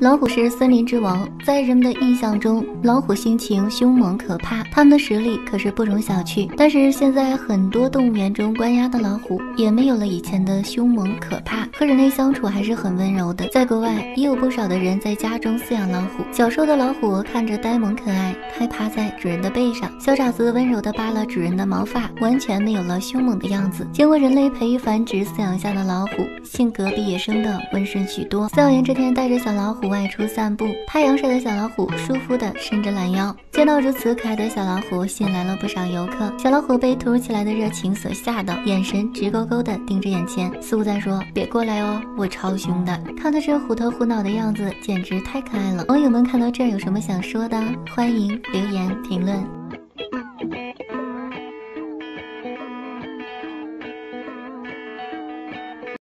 老虎是森林之王，在人们的印象中，老虎性情凶猛可怕，它们的实力可是不容小觑。但是现在很多动物园中关押的老虎也没有了以前的凶猛可怕，和人类相处还是很温柔的。在国外，也有不少的人在家中饲养老虎。小时候的老虎看着呆萌可爱，还趴在主人的背上，小爪子温柔地扒拉主人的毛发，完全没有了凶猛的样子。经过人类培育繁殖饲养下的老虎，性格比野生的温顺许多。饲养员这天带着小老虎外出散步，太阳晒的小老虎舒服地伸着懒腰。见到如此可爱的小老虎，吸引来了不少游客。小老虎被突如其来的热情所吓到，眼神直勾勾地盯着眼前，似乎在说：“别过来哦，我超凶的。”看他这虎头虎脑的样子，简直太可爱了。网友们看到这儿有什么想说的？欢迎留言评论。